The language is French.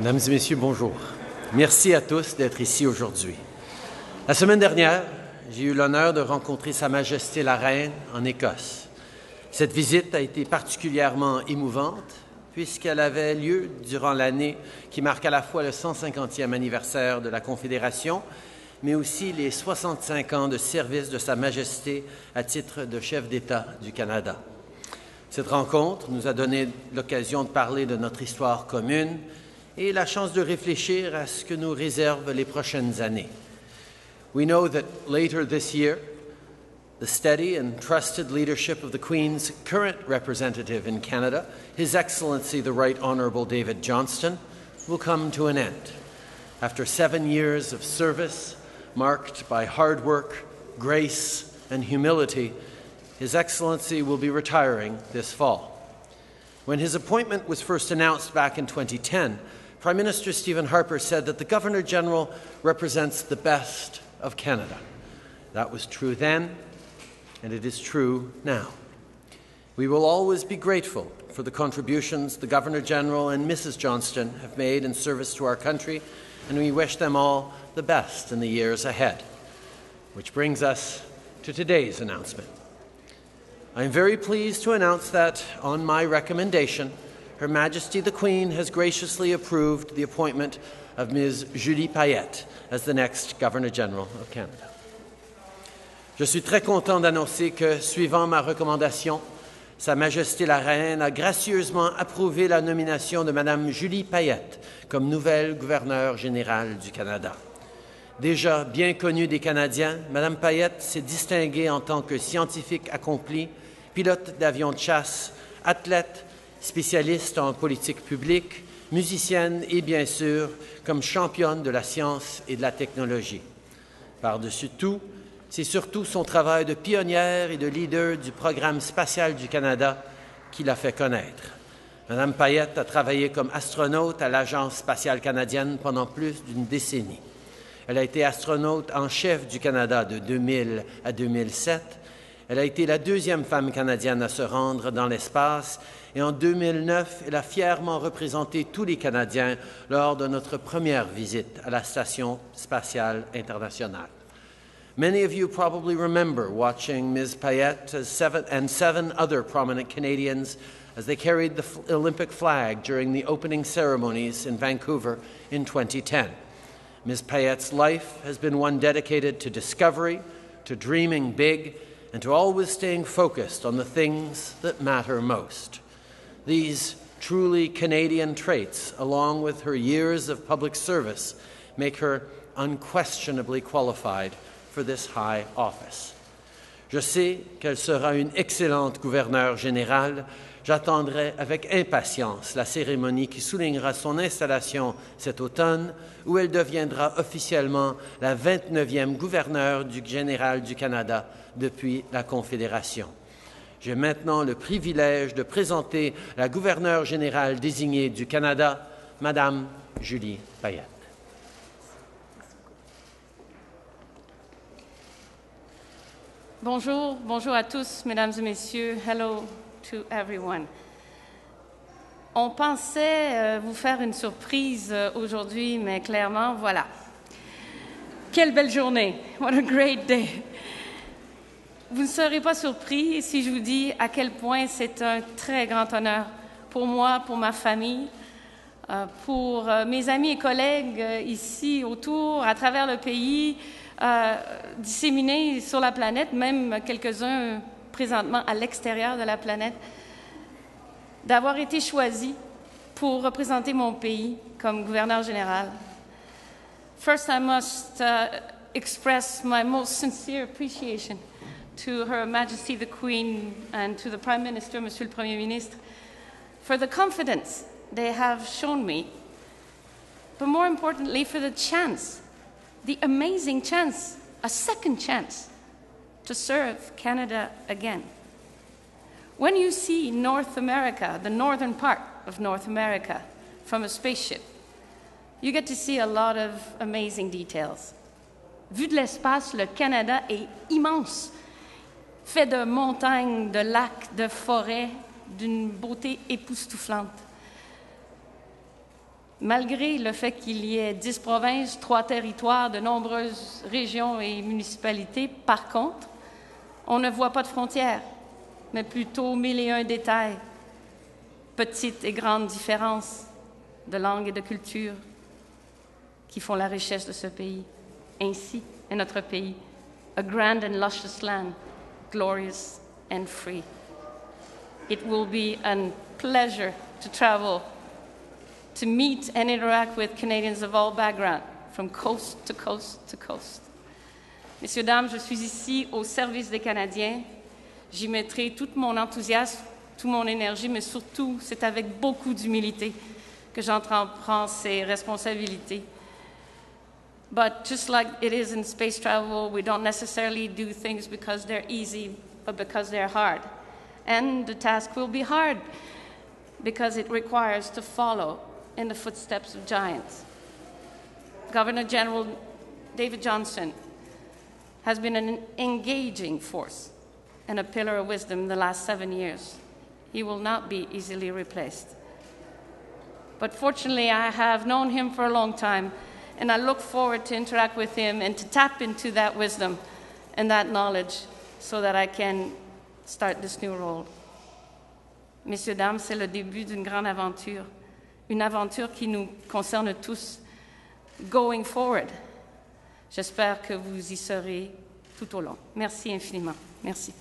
Mesdames et messieurs, bonjour. Merci à tous d'être ici aujourd'hui. La semaine dernière, j'ai eu l'honneur de rencontrer Sa Majesté la Reine en Écosse. Cette visite a été particulièrement émouvante puisqu'elle avait lieu durant l'année qui marque à la fois le 150e anniversaire de la Confédération, mais aussi les 65 ans de service de Sa Majesté à titre de chef d'État du Canada. Cette rencontre nous a donné l'occasion de parler de notre histoire commune et la chance de réfléchir à ce que nous réservent les prochaines années. We know that later this year, the steady and trusted leadership of the Queen's current representative in Canada, His Excellency the Right Honourable David Johnston, will come to an end after 7 years of service marked by hard work, grace, and humility. His Excellency will be retiring this fall. When his appointment was first announced back in 2010, Prime Minister Stephen Harper said that the Governor-General represents the best of Canada. That was true then, and it is true now. We will always be grateful for the contributions the Governor-General and Mrs. Johnston have made in service to our country, and we wish them all the best in the years ahead. Which brings us to today's announcement. I am very pleased to announce that, on my recommendation, Her Majesty the Queen has graciously approved the appointment of Ms. Julie Payette as the next Governor-General of Canada. Je suis très content d'annoncer que, suivant ma recommandation, Sa Majesté la Reine a gracieusement approuvé la nomination de Mme Julie Payette comme nouvelle gouverneure générale du Canada. Déjà bien connue des Canadiens, Mme Payette s'est distinguée en tant que scientifique accomplie, pilote d'avion de chasse, athlète, spécialiste en politique publique, musicienne et, bien sûr, comme championne de la science et de la technologie. Par-dessus tout, c'est surtout son travail de pionnière et de leader du programme spatial du Canada qui l'a fait connaître. Mme Payette a travaillé comme astronaute à l'Agence spatiale canadienne pendant plus d'une décennie. Elle a été astronaute en chef du Canada de 2000 à 2007. Elle a été la deuxième femme canadienne à se rendre dans l'espace et en 2009, elle a fièrement représenté tous les Canadiens lors de notre première visite à la Station Spatiale Internationale. Many of you probably remember watching Ms. Payette and seven other prominent Canadians as they carried the Olympic flag during the opening ceremonies in Vancouver in 2010. Ms. Payette's life has been one dedicated to discovery, to dreaming big, and to always staying focused on the things that matter most. These truly Canadian traits, along with her years of public service, make her unquestionably qualified for this high office. Je sais qu'elle sera une excellente gouverneure générale. J'attendrai avec impatience la cérémonie qui soulignera son installation cet automne, où elle deviendra officiellement la 29e gouverneure générale du Canada depuis la Confédération. J'ai maintenant le privilège de présenter la gouverneure générale désignée du Canada, Mme Julie Payette. Bonjour, bonjour à tous, mesdames et messieurs. Hello to everyone. On pensait vous faire une surprise aujourd'hui, mais clairement, voilà. Quelle belle journée! What a great day! Vous ne serez pas surpris si je vous dis à quel point c'est un très grand honneur pour moi, pour ma famille, pour mes amis et collègues ici autour, à travers le pays, disséminés sur la planète, même quelques-uns présentement à l'extérieur de la planète, d'avoir été choisi pour représenter mon pays comme gouverneur général. First, I must express my most sincere appreciation to Her Majesty the Queen and to the Prime Minister, Monsieur le Premier Ministre, for the confidence they have shown me, but more importantly for the chance, the amazing chance, a second chance, to serve Canada again. When you see North America, the northern part of North America, from a spaceship, you get to see a lot of amazing details. Vu de l'espace, le Canada est immense, fait de montagnes, de lacs, de forêts, d'une beauté époustouflante. Malgré le fait qu'il y ait 10 provinces, 3 territoires, de nombreuses régions et municipalités, par contre, on ne voit pas de frontières, mais plutôt 1001 détails, petites et grandes différences de langue et de culture qui font la richesse de ce pays. Ainsi est notre pays, a grand and luscious land, glorious and free. It will be a pleasure to travel, to meet and interact with Canadians of all backgrounds, from coast to coast to coast. Messieurs, dames, je suis ici au service des Canadiens. J'y mettrai tout mon enthousiasme, toute mon énergie, mais surtout, c'est avec beaucoup d'humilité que j'entreprends ces responsabilités. But just like it is in space travel, we don't necessarily do things because they're easy, but because they're hard. And the task will be hard because it requires to follow in the footsteps of giants. Governor General David Johnston has been an engaging force and a pillar of wisdom the last 7 years. He will not be easily replaced. But fortunately, I have known him for a long time, and I look forward to interact with him and to tap into that wisdom and that knowledge so that I can start this new role. Messieurs, dames, c'est le début d'une grande aventure. Une aventure qui nous concerne tous, going forward. J'espère que vous y serez tout au long. Merci infiniment. Merci.